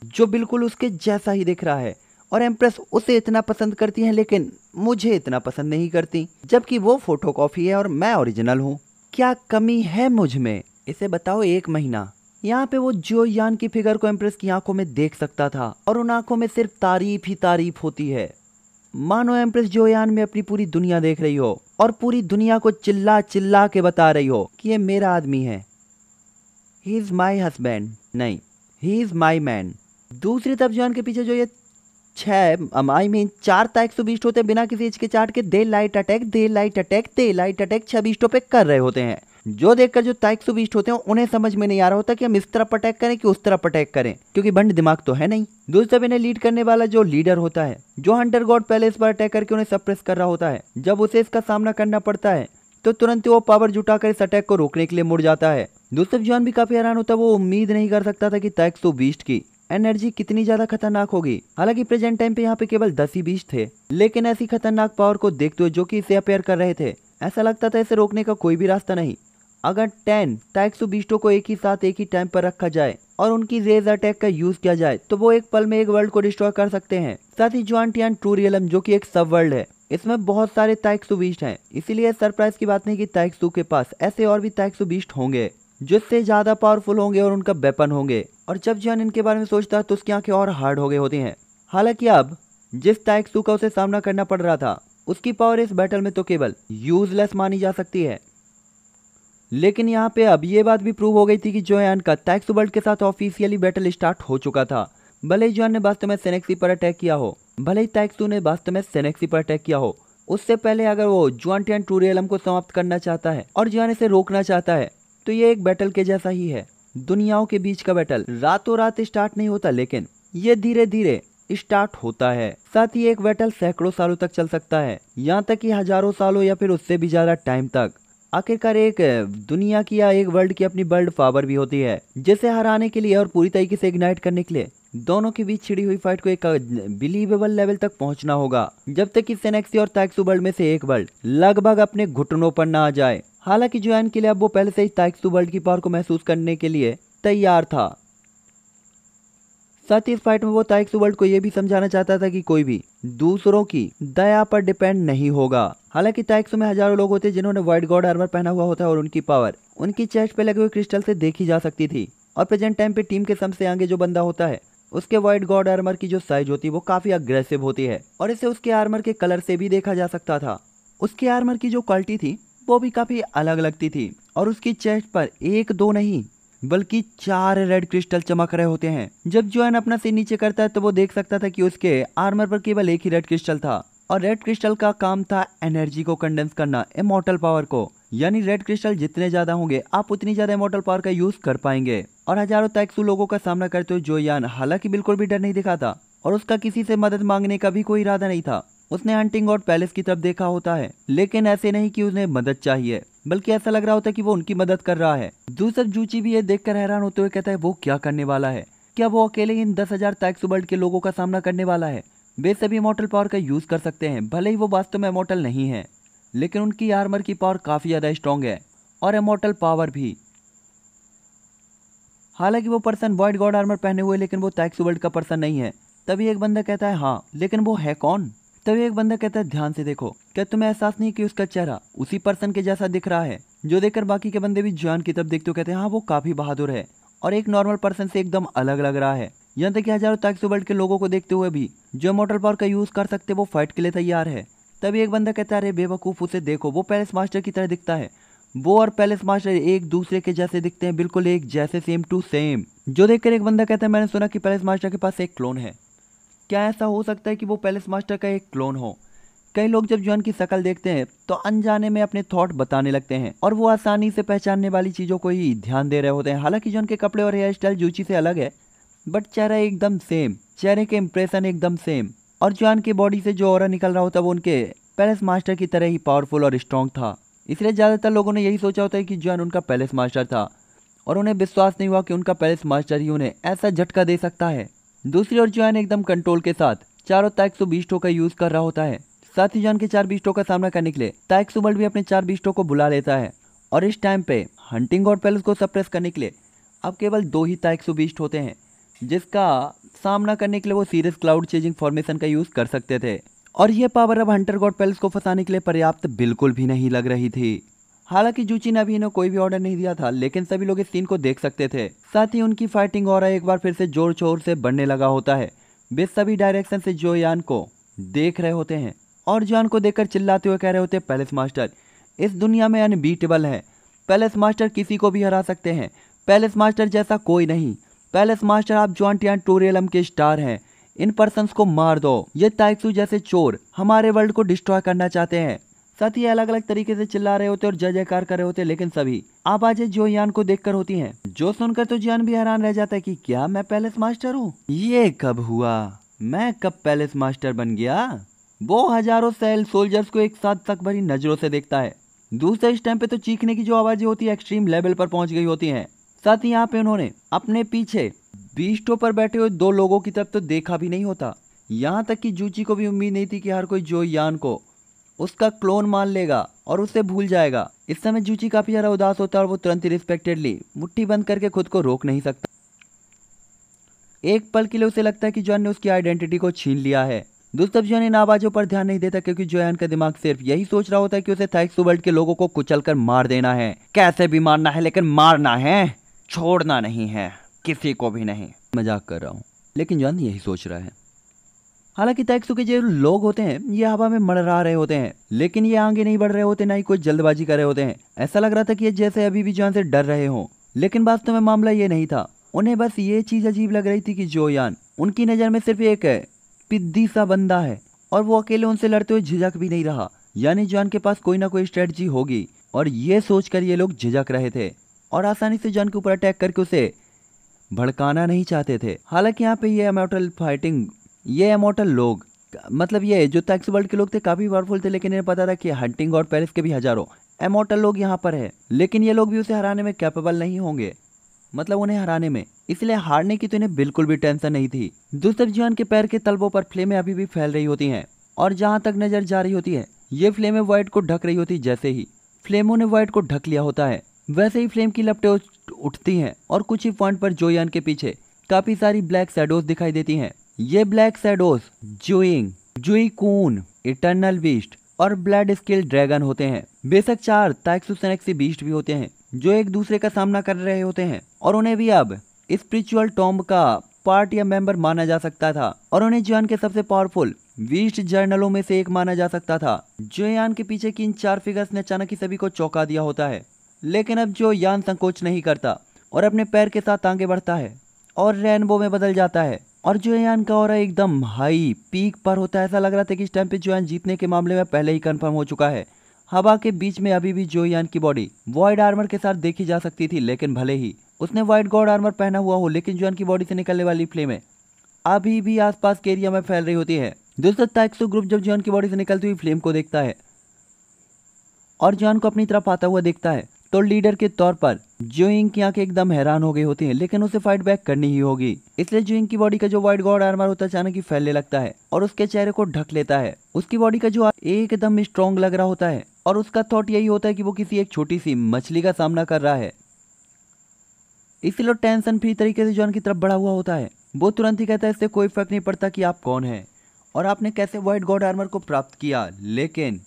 जो बिल्कुल उसके जैसा ही दिख रहा है और एम्प्रेस उसे इतना पसंद करती है लेकिन मुझे इतना पसंद नहीं करती, जबकि वो फोटोकॉपी है और मैं ओरिजिनल हूँ। क्या कमी है मुझ में, इसे बताओ। एक महीना यहाँ पे वो जो यान की फिगर को एम्प्रेस की आंखों में देख सकता था और उन आंखों में सिर्फ तारीफ ही तारीफ होती है। मानो एम्प्रेस जोयान में अपनी पूरी दुनिया देख रही हो और पूरी दुनिया को चिल्ला चिल्ला के बता रही हो कि ये मेरा आदमी है। ही इज माई हस्बैंड, नहीं, ही इज माई मैन। दूसरी तरफ जोयान के पीछे जो ये 4 तक 120 होते बिना किसी एज के चार्ट के दे लाइट अटैक 6 पे कर रहे होते हैं। जो देखकर जो ताइक सुबीस्ट होते हैं उन्हें समझ में नहीं आ रहा होता कि हम इस तरफ अटैक करें कि उस तरफ अटैक करें, क्योंकि बंद दिमाग तो है नहीं। दूसरी तरफ इन्हें लीड करने वाला जो लीडर होता है, जो हंटर गॉड, पहले इस पर अटैक करके उन्हें सप्रेस कर रहा होता है। जब उसे इसका सामना करना पड़ता है तो तुरंत वो पावर जुटाकर इस अटैक को रोकने के लिए मुड़ जाता है। दूसरी तरफ जॉन भी काफी हैरान होता है, वो उम्मीद नहीं कर सकता था कि ताइक सुबीस्ट की एनर्जी कितनी ज्यादा खतरनाक होगी। हालांकि प्रेजेंट टाइम पे यहाँ पे केवल 10 ही 20 थे, लेकिन ऐसी खतरनाक पावर को देखते हुए जो कि इसे अपेयर कर रहे थे, ऐसा लगता था इसे रोकने का कोई भी रास्ता नहीं। अगर 10 ताइक्सुबीस्टों को एक ही साथ एक ही टाइम पर रखा जाए और उनकी रेज अटैक का यूज किया जाए तो वो एक पल में एक वर्ल्ड को डिस्ट्रॉय कर सकते हैं। साथ ही जुआनटियान ट्रू रियलम जो कि एक सब वर्ल्ड है, इसमें बहुत सारे ताइक्सुबीस्ट हैं, इसीलिए सरप्राइज की बात नहीं कि ताइक्सु के पास ऐसे और भी ताइक्सुबीस्ट होंगे जिससे ज्यादा पावरफुल होंगे और उनका वेपन होंगे। और जब जुआन इनके बारे में सोचता है तो उसकी आंखें और हार्ड हो गई होती हैं। हालांकि अब जिस ताइक्सु का उसे सामना करना पड़ रहा था उसकी पावर इस बैटल में तो केवल यूजलेस मानी जा सकती है, लेकिन यहाँ पे अब ये बात भी प्रूव हो गई थी कि जोयान का ताइक्सु वर्ल्ड के साथ ऑफिशियली बैटल स्टार्ट हो चुका था। भले ही जोयान ने वास्तव में सेनेक्सी पर अटैक किया हो, भले ही ताइक्सु ने वास्तव में सेनेक्सी पर अटैक किया हो, उससे पहले अगर वो जुआनटियान ट्रू रियलम को समाप्त करना चाहता है और जोयान इसे रोकना चाहता है तो ये एक बैटल के जैसा ही है। दुनियाओं के बीच का बैटल रातों रात स्टार्ट नहीं होता, लेकिन ये धीरे धीरे स्टार्ट होता है। साथ ही एक बैटल सैकड़ों सालों तक चल सकता है, यहाँ तक कि हजारों सालों या फिर उससे भी ज्यादा टाइम तक। आखिरकार एक दुनिया की या एक वर्ल्ड की अपनी वर्ल्ड पावर भी होती है, जिसे हराने के लिए और पूरी तरीके से इग्नाइट करने के लिए दोनों के बीच छिड़ी हुई फाइट को एक बिलीवेबल लेवल तक पहुंचना होगा, जब तक कि सेनेक्सी और ताइक्सु वर्ल्ड में से एक वर्ल्ड लगभग अपने घुटनों पर ना आ जाए। हालांकि जोयान के लिए अब वो पहले से ही ताइक्सु वर्ल्ड की पावर को महसूस करने के लिए तैयार था। साथ ही इस फाइट में वो ताइक्सु वर्ल्ड को यह भी समझाना चाहता था कि कोई भी दूसरों की दया पर डिपेंड नहीं होगा। हालांकि ताइक्सु में हजारों लोग होते जिन्होंने वाइट गॉड आर्मर पहना हुआ होता है और उनकी पावर उनकी चेस्ट पे लगे हुए क्रिस्टल से देखी जा सकती थी। और प्रेजेंट टाइम पे टीम के सबसे आगे जो बंदा होता है उसके वाइट गॉड आर्मर की जो साइज होती है वो काफी अग्रेसिव होती है, और इसे उसके आर्मर के कलर से भी देखा जा सकता था। उसके आर्मर की जो क्वालिटी थी वो भी काफी अलग लगती थी, और उसकी चेस्ट पर 1-2 नहीं बल्कि 4 रेड क्रिस्टल चमक रहे होते हैं। जब जोयान अपना सिर नीचे करता है तो वो देख सकता था कि उसके आर्मर पर केवल 1 ही रेड क्रिस्टल था, और रेड क्रिस्टल का काम था एनर्जी को कंडेंस करना, इमॉर्टल पावर को। यानी रेड क्रिस्टल जितने ज्यादा होंगे आप उतनी ज्यादा इमॉर्टल पावर का यूज कर पाएंगे। और हजारों ताइक्सु लोगों का सामना करते हुए जोयान हालांकि बिल्कुल भी डर नहीं दिखा था, और उसका किसी से मदद मांगने का भी कोई इरादा नहीं था। उसने हंटिंग गॉड पैलेस की तरफ देखा होता है, लेकिन ऐसे नहीं कि उन्हें मदद चाहिए, बल्कि ऐसा लग रहा होता है कि वो उनकी मदद कर रहा है। दूसरा जूची भी ये देखकर हैरान होते हुए कहता है वो क्या करने वाला है, क्या वो अकेले इन 10,000 ताइक्सु वर्ल्ड के लोगों का सामना करने वाला है। वे सभी इमॉर्टल पावर का यूज कर सकते हैं, भले ही वो वास्तव में इमॉर्टल नहीं है, लेकिन उनकी आर्मर की पावर काफी ज्यादा स्ट्रॉन्ग है और इमॉर्टल पावर भी। हालांकि वो पर्सन वाइट गॉड आर्मर पहने हुए, लेकिन वो ताइक्सु वर्ल्ड का पर्सन नहीं है। तभी एक बंदा कहता है हाँ, लेकिन वो है कौन। तभी एक बंदा कहता है ध्यान से देखो, क्या तुम्हें एहसास नहीं कि उसका चेहरा उसी पर्सन के जैसा दिख रहा है। जो देखकर बाकी के बंदे भी जोयान की तरफ देखते हुए कहते हैं हाँ, वो काफी बहादुर है और एक नॉर्मल पर्सन से एकदम अलग लग रहा है। यहाँ तक कि हजारों ताइक्सु वर्ल्ड के लोगों को देखते हुए भी जो इमॉर्टल पावर का यूज कर सकते वो फाइट के लिए तैयार है। तभी एक बंदा कहता है अरे बेवकूफ, उसे देखो, वो पैलेस मास्टर की तरह दिखता है। वो और पैलेस मास्टर एक दूसरे के जैसे दिखते हैं, बिल्कुल एक जैसे, सेम टू सेम। जो देखकर एक बंदा कहता है मैंने सुना कि पैलेस मास्टर के पास एक क्लोन है, क्या ऐसा हो सकता है कि वो पैलेस मास्टर का एक क्लोन हो। कई लोग जब जोयान की शक्ल देखते हैं तो अनजाने में अपने थॉट बताने लगते हैं, और वो आसानी से पहचानने वाली चीज़ों को ही ध्यान दे रहे होते हैं। हालांकि जोयान के कपड़े और हेयर स्टाइल जूची से अलग है, बट चेहरा एकदम सेम, चेहरे के इम्प्रेशन एकदम सेम, और जोयान की बॉडी से जो ऑरा निकल रहा होता वो उनके पैलेस मास्टर की तरह ही पावरफुल और स्ट्रॉन्ग था। इसलिए ज़्यादातर लोगों ने यही सोचा होता है कि जोयान उनका पैलेस मास्टर था, और उन्हें विश्वास नहीं हुआ कि उनका पैलेस मास्टर ही उन्हें ऐसा झटका दे सकता है। दूसरी ओर जोयान एकदम कंट्रोल के साथ चारों ताइक्सु बीस्टों का यूज कर रहा होता है। साथ ही जोयान के 4 बीस्टों का सामना करने के लिए ताइक्सु वर्ल्ड भी अपने 4 बीस्टों को बुला लेता है, और इस टाइम पे हंटिंग गॉड पैलेस को सप्रेस करने के लिए अब केवल 2 ही ताइक्सु बीस्ट होते हैं, जिसका सामना करने के लिए वो सीरियस क्लाउड चेजिंग फॉर्मेशन का यूज़ कर सकते थे और यह पावर अब हंटर गॉड पेल्स को फंसाने के लिए पर्याप्त बिल्कुल भी नहीं लग रही थी। हालांकि जूची ने अभी इन्हें कोई भी ऑर्डर नहीं दिया था, लेकिन सभी लोग इस सीन को देख सकते थे। साथ ही उनकी फाइटिंग ऑरा एक बार फिर से जोर शोर से बढ़ने लगा होता है। वे सभी डायरेक्शन से जोयान को देख रहे होते हैं और जोयान को देखकर चिल्लाते हुए कह रहे होते हैं, पैलेस मास्टर इस दुनिया में अनबीटेबल है, पैलेस मास्टर किसी को भी हरा सकते हैं, पैलेस मास्टर जैसा कोई नहीं, पैलेस मास्टर आप जोंटियान टोरेलम के स्टार हैं, इन पर्सन्स को मार दो, ये ताइक्सू जैसे चोर हमारे वर्ल्ड को डिस्ट्रॉय करना चाहते हैं। साथ ही अलग अलग तरीके से चिल्ला रहे होते और जय जयकार कर रहे होते, लेकिन सभी आवाजें जोयान को देखकर होती हैं, जो सुनकर तो जोयान भी हैरान रह जाता है कि क्या मैं पैलेस मास्टर हूँ, ये कब हुआ, मैं कब पैलेस मास्टर बन गया। वो हजारों सेल सोल्जर्स को एक साथ तक भरी नजरों से देखता है। दूसरे इस टाइम पे तो चीखने की जो आवाजें होती है एक्सट्रीम लेवल पर पहुंच गई होती हैं। साथ ही यहाँ पे उन्होंने अपने पीछे बीस्टों पर बैठे हुए दो लोगों की तरफ तो देखा भी नहीं होता। यहाँ तक कि जूची को भी उम्मीद नहीं थी कि हर कोई जोयान को उसका क्लोन मान लेगा और उसे भूल जाएगा। इस समय जूची काफी ज्यादा उदास होता है और वो तुरंत ही रिस्पेक्टेडली मुट्ठी बंद करके खुद को रोक नहीं सकता। एक पल के लिए उसे लगता है कि जोयान ने उसकी आइडेंटिटी को छीन लिया है। दूसरी तरफ जोयान इन आवाजों पर ध्यान नहीं देता क्योंकि जोयान का दिमाग सिर्फ यही सोच रहा होता है कि उसे थाइक्सू वर्ल्ड के लोगों को कुचलकर मार देना है, कैसे भी मारना है लेकिन मारना है, छोड़ना नहीं है किसी को भी नहीं। मजाक कर रहा हूँ, लेकिन जोयान यही सोच रहा है। हालांकि थाइक्सू के जो लोग होते हैं ये हवा में मंडरा रहे होते हैं, लेकिन ये आगे नहीं बढ़ रहे होते, ना ही कोई जल्दबाजी कर रहे होते हैं। ऐसा लग रहा था कि ये जैसे अभी भी जोयान से डर रहे हों, लेकिन वास्तव में मामला ये नहीं था। उन्हें बस ये चीज अजीब लग रही थी कि जोयान उनकी नजर में सिर्फ एक पिद्दी सा बंदा है और वो अकेले उनसे लड़ते हुए झिझक भी नहीं रहा, यानी जोयान के पास कोई ना कोई स्ट्रेटजी होगी और ये सोचकर ये लोग झिझक रहे थे और आसानी से जोयान के ऊपर अटैक करके उसे भड़काना नहीं चाहते थे। हालांकि यहाँ पे ये इमॉर्टल फाइटिंग, ये इमॉर्टल लोग मतलब ये जो थाइक्सू वर्ल्ड के लोग थे काफी पावरफुल थे, लेकिन इन्हें पता था कि हंटिंग और पैलेस के भी हजारों इमॉर्टल लोग यहाँ पर है, लेकिन ये लोग भी उसे हराने में कैपेबल नहीं होंगे, मतलब उन्हें हराने में, इसलिए हारने की तो इन्हें बिल्कुल भी टेंशन नहीं थी। दूसरी तरफ जोयान के पैर के तलवों पर फ्लेमें अभी भी फैल रही होती हैं और जहां तक नजर जा रही होती है ये फ्लेमें वाइट को ढक रही होती है। जैसे ही फ्लेमों ने वाइट को ढक लिया होता है वैसे ही फ्लेम की लपटें उठती हैं और कुछ ही पॉइंट पर जोयान के पीछे काफी सारी ब्लैक शैडोज दिखाई देती हैं। ये ब्लैक शैडोज जुइंग, जुईकून, इटर्नल बीस्ट और ब्लड स्किल ड्रैगन होते हैं। बेशक चार ताइक्सू सेनेक्सी बीस्ट भी होते हैं जो एक दूसरे का सामना कर रहे होते हैं और उन्हें भी अब स्पिरिचुअल टॉम्ब का पार्ट या मेंबर माना जा सकता था और उन्हें जोयान के सबसे पावरफुल बीस्ट जर्नलों में से एक माना जा सकता था। जोयान के पीछे की इन चार फिगर्स ने अचानक ही सभी को चौंका दिया होता है, लेकिन अब जोयान संकोच नहीं करता और अपने पैर के साथ आगे बढ़ता है और रेनबो में बदल जाता है और जोयान का ऑरा एकदम हाई पीक पर होता है। ऐसा लग रहा था कि इस टाइम पे जोयान जीतने के मामले में पहले ही कंफर्म हो चुका है। हवा के बीच में अभी भी जोयान की बॉडी वॉइड आर्मर के साथ देखी जा सकती थी, लेकिन भले ही उसने वाइट गॉड आर्मर पहना हुआ हो, लेकिन जोयान की बॉडी से निकलने वाली फ्लेमें अभी भी आसपास के एरिया में फैल रही होती है। दूसरा ताइक्सू ग्रुप जब जोयान की बॉडी से निकलती हुई फ्लेम को देखता है और जोयान को अपनी तरफ आता हुआ देखता है तो लीडर के तौर पर जुइंग की आंखें एकदम हैरान हो गई होती हैं, लेकिन उसे फाइट बैक करनी ही होगी। इसलिए जुइंग की बॉडी का जो वाइट गॉड आर्मर होता है अचानक ही फैलने लगता है और उसके चेहरे को ढक लेता है। उसकी बॉडी का जो एकदम स्ट्रॉन्ग लग रहा होता है और उसका थॉट यही होता है कि वो किसी एक छोटी सी मछली का सामना कर रहा है, इसलिए टेंशन फ्री तरीके से जोयान की तरफ बढ़ा हुआ होता है। वो तुरंत ही कहता है इससे कोई फर्क नहीं पड़ता कि आप कौन हैं और आपने कैसे वाइट गॉड आर्मर को प्राप्त किया, लेकिन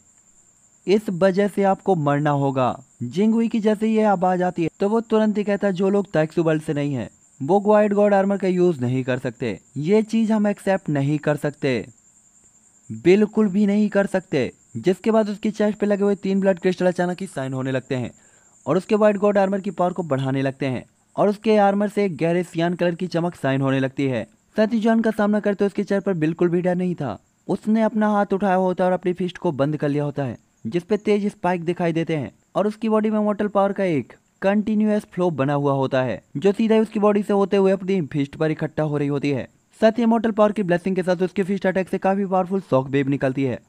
इस वजह से आपको मरना होगा। जिंगुई की जैसे ही आवाज आती है तो वो तुरंत ही कहता है जो लोग थाइक्सू वर्ल्ड से नहीं है वो वाइट गॉड आर्मर का यूज नहीं कर सकते, ये चीज हम एक्सेप्ट नहीं कर सकते, बिल्कुल भी नहीं कर सकते। जिसके बाद उसकी चेस्ट पे लगे हुए तीन ब्लड क्रिस्टल अचानक ही साइन होने लगते हैं और उसके वाइट गॉड आर्मर की पावर को बढ़ाने लगते हैं और उसके आर्मर से एक गहरे सियान कलर की चमक साइन होने लगती है। साथ ही जोयान का सामना करते उसके चेहरे पर बिल्कुल भी डर नहीं था। उसने अपना हाथ उठाया होता है और अपनी फिस्ट को बंद कर लिया होता है जिसपे तेज स्पाइक दिखाई देते हैं और उसकी बॉडी में मॉर्टल पावर का एक कंटिन्यूअस फ्लो बना हुआ होता है जो सीधा उसकी बॉडी से होते हुए अपनी फिस्ट पर इकट्ठा हो रही होती है। साथ ही मॉर्टल पावर की ब्लेसिंग के साथ उसकी फिस्ट अटैक से काफी पावरफुल शॉक वेव निकलती है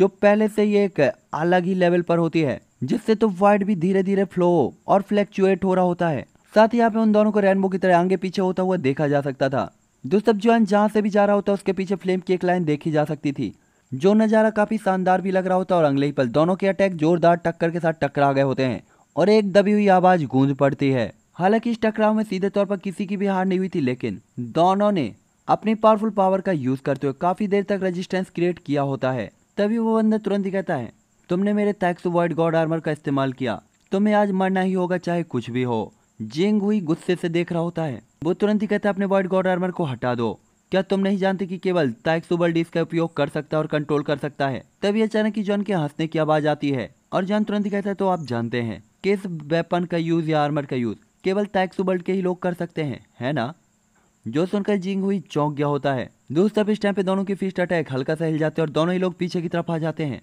जो पहले से ही एक अलग ही लेवल पर होती है, जिससे तो वाइड भी धीरे धीरे फ्लो और फ्लैक्चुएट हो रहा होता है। साथ ही यहाँ पे उन दोनों को रेनबो की तरह आगे पीछे होता हुआ देखा जा सकता था। दोस्तों जोयान जहाँ से भी जा रहा होता उसके पीछे फ्लेम की एक लाइन देखी जा सकती थी। जो नज़ारा काफी शानदार भी लग रहा होता और अगले ही पल दोनों के अटैक जोरदार टक्कर के साथ टकरा गए होते हैं और एक दबी हुई आवाज गूंज पड़ती है। हालांकि इस टकराव में सीधे तौर पर किसी की भी हार नहीं हुई थी, लेकिन दोनों ने अपने पावरफुल पावर का यूज करते हुए काफी देर तक रेजिस्टेंस क्रिएट किया होता है। तभी वो बंदा तुरंत ही कहता है, तुमने मेरे टैक्स वॉइड गॉड आर्मर का इस्तेमाल किया, तुम्हें आज मरना ही होगा चाहे कुछ भी हो। जेंग हुई गुस्से से देख रहा होता है। वो तुरंत ही कहता है, अपने वॉइड गॉड आर्मर को हटा दो, क्या तुम नहीं जानते कि केवल ताइक सुबल डी इसका उपयोग कर सकता है और कंट्रोल कर सकता है। तभी अचानक ही जॉन के हंसने की आवाज आती है और जॉन तुरंत ही कहता है, तो आप जानते हैं कि इस वेपन का यूज या आर्मर का यूज केवल ताइक सुबल के ही लोग कर सकते हैं, है ना। जो सुनकर जिंग हुई चौंक गया होता है। दूसरा इस टाइम पे दोनों की फिस्ट अटैक हल्का सा हिल जाते हैं और दोनों ही लोग पीछे की तरफ आ जाते हैं,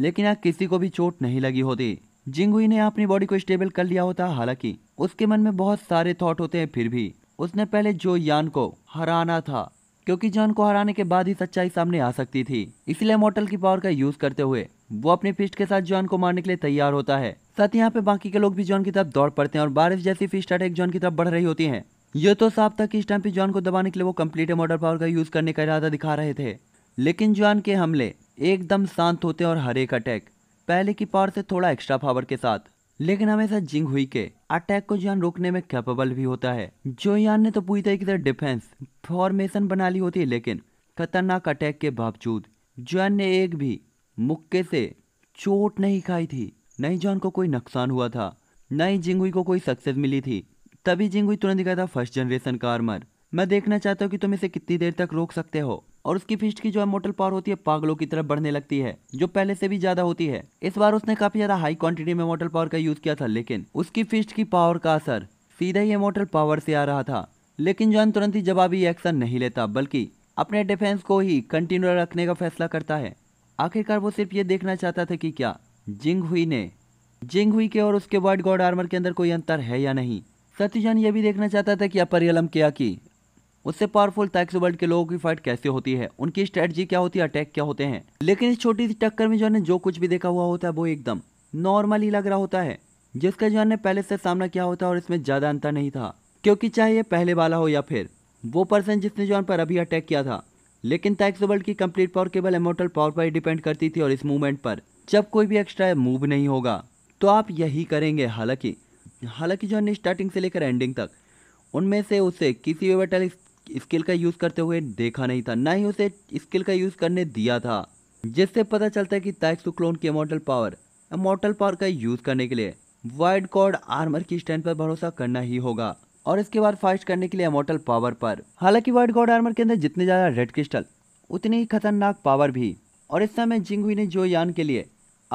लेकिन यहाँ किसी को भी चोट नहीं लगी होती। जिंग हुई ने अपनी बॉडी को स्टेबल कर लिया होता है। हालांकि उसके मन में बहुत सारे थॉट होते हैं, फिर भी उसने पहले जो यान को हराना था, क्योंकि जॉन को हराने के बाद ही सच्चाई सामने आ सकती थी। इसलिए मॉर्टल की पावर का यूज करते हुए वो अपनी फिस्ट के साथ जॉन को मारने के लिए तैयार होता है। साथ यहाँ पे बाकी के लोग भी जॉन की तरफ दौड़ पड़ते हैं और बारिश जैसी फिस्ट अटैक जॉन की तरफ बढ़ रही होती है। ये तो साफ था कि इस टाइम पे जॉन को दबाने के लिए वो कम्प्लीट मॉर्टल पावर का यूज करने का इरादा दिखा रहे थे, लेकिन जॉन के हमले एकदम शांत होते और हर एक अटैक पहले की पावर से थोड़ा एक्स्ट्रा पावर के साथ, लेकिन हमेशा जिंग हुई के अटैक को जॉन रोकने में कैपेबल भी होता है। जो यान ने तो पूरी तरीके से डिफेंस फॉर्मेशन बना ली होती है, लेकिन खतरनाक अटैक के बावजूद जॉन ने एक भी मुक्के से चोट नहीं खाई थी। न ही जॉन को कोई नुकसान हुआ था, न ही जिंगुई को कोई सक्सेस मिली थी। तभी जिंगुई तुरंत दिखाया था, फर्स्ट जनरेशन का आर्मर, मैं देखना चाहता हूँ कि तुम इसे कितनी देर तक रोक सकते हो। और उसकी फिस्ट की जो इमोर्टल पावर होती है पागलों की तरफ बढ़ने लगती है, जो पहले से भी ज्यादा होती है। इस बार उसने काफी ज्यादा हाई क्वांटिटी में इमोर्टल पावर का यूज किया था, लेकिन उसकी फिस्ट की पावर का असर सीधा ही इमोर्टल पावर से आ रहा था। लेकिन जॉन तुरंत ही जवाबी एक्शन नहीं लेता, बल्कि अपने डिफेंस को ही कंटिन्यू रखने का फैसला करता है। आखिरकार वो सिर्फ ये देखना चाहता था कि क्या जिंग हुई के और उसके वर्ड गॉड आर्मर के अंदर कोई अंतर है या नहीं। सत्य जॉन ये भी देखना चाहता था कि अपरियलम क्या की उससे पावरफुल टैक्सो वर्ल्ड के लोगों की फाइट कैसे होती है, उनकी स्ट्रेटजी क्या होती है, अटैक क्या होते हैं। लेकिन इस छोटी सी टक्कर में जॉन ने जो कुछ भी देखा हुआ होता है वो एकदम नॉर्मल ही लग रहा होता है, जिसका जॉन ने पहले से सामना किया होता है और इसमें ज़्यादा अंतर नहीं था। क्योंकि चाहे ये पहले वाला हो या फिर वो पर्सन जिसने जॉन पर अभी अटैक किया था, लेकिन टैक्सो वर्ल्ड की कंप्लीट पावर केवल इमोर्टल पावर पर ही डिपेंड करती थी। और इस मूवमेंट पर जब कोई भी एक्स्ट्रा मूव नहीं होगा तो आप यही करेंगे। हालांकि जॉन ने स्टार्टिंग से लेकर एंडिंग तक उनमें से उसे किसी भी बैटल स्किल का यूज करते हुए देखा नहीं था, ना ही उसे स्किल का यूज करने दिया था, जिससे पता चलता है कि ताइक्सु क्लोन की इमोर्टल पावर का यूज करने के लिए वाइड कॉर्ड आर्मर की स्ट्रेंथ पर भरोसा करना ही होगा और इसके बाद फाइट करने के लिए इमोर्टल पावर पर। हालांकि वाइड कॉर्ड आर्मर के अंदर जितने ज्यादा रेड क्रिस्टल उतनी ही खतरनाक पावर भी। और इस समय जिंगुई ने जो यान के लिए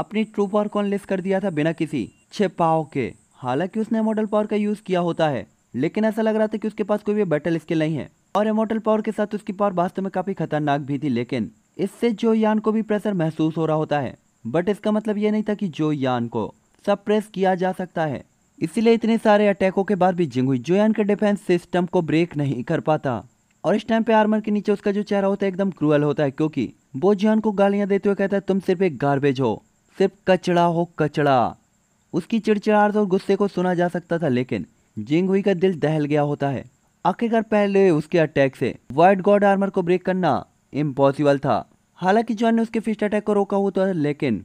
अपनी ट्रू पावर को अनलेस कर दिया था बिना किसी छिपाव के। हालांकि उसने इमोर्टल पावर का यूज किया होता है, लेकिन ऐसा लग रहा था कि उसके पास कोई भी बैटल स्किल नहीं है। और इमोर्टल पावर के साथ उसकी पावर वास्तव में काफी खतरनाक भी थी, लेकिन इससे जो यान को भी प्रेशर महसूस हो रहा होता है। बट इसका मतलब ये नहीं था कि जो यान को सप्रेस किया जा सकता है। इसीलिए इतने सारे अटैकों के बाद भी जिंगुई जो यान के डिफेंस सिस्टम को ब्रेक नहीं कर पाता। और इस टाइम पे आर्मर के नीचे उसका जो चेहरा होता है एकदम क्रूअल होता है, क्योंकि वो जो यान को गालियां देते हुए कहता है, तुम सिर्फ एक गार्बेज हो, सिर्फ कचड़ा हो कचड़ा। उसकी चिड़चिड़ाहट और गुस्से को सुना जा सकता था, लेकिन जिंगुई का दिल दहल गया होता है। आखिरकार पहले उसके अटैक से वाइट गॉड आर्मर को ब्रेक करना इम्पॉसिबल था। हालांकि जॉन ने उसके फिस्ट अटैक को रोका होता है, लेकिन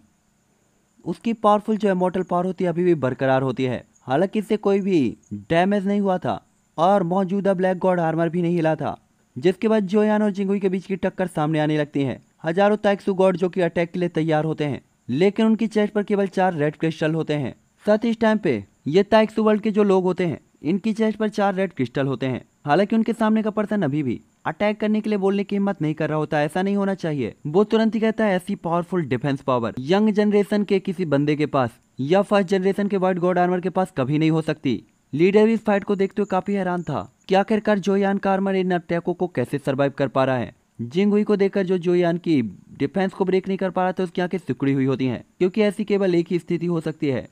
उसकी पावरफुल जो इमोर्टल पावर होती है अभी भी बरकरार होती है। हालांकि इससे कोई भी डैमेज नहीं हुआ था और मौजूदा ब्लैक गॉड आर्मर भी नहीं हिला था। जिसके बाद जोयान और जिंगुई के बीच की टक्कर सामने आने लगती है। हजारों ताइक्सु गॉड जो कि अटैक के लिए तैयार होते हैं, लेकिन उनकी चेस्ट पर केवल 4 रेड क्रिस्टल होते हैं। साथ ही इस टाइम पे ये ताइक्सु वर्ल्ड के जो लोग होते हैं इनकी चेस्ट पर 4 रेड क्रिस्टल होते हैं। हालांकि उनके सामने का पर्सन अभी भी अटैक करने के लिए बोलने की हिम्मत नहीं कर रहा होता। ऐसा नहीं होना चाहिए। वो तुरंत ही कहता है, ऐसी powerful defence power young generation के किसी बंदे के पास या फर्स्ट जनरेशन के वाइट गॉड आर्मर के पास कभी नहीं हो सकती। लीडर भी इस फाइट को देखते हुए काफी हैरान था कि आखिरकार जोयान का आर्मर इन अटैकों को कैसे सर्वाइव कर पा रहा है। जिंगुई को देखकर जो जोयान की डिफेंस को ब्रेक नहीं कर पा रहा था उसकी आंखें सिकुड़ी हुई होती है, क्योंकि ऐसी केवल एक ही स्थिति हो सकती है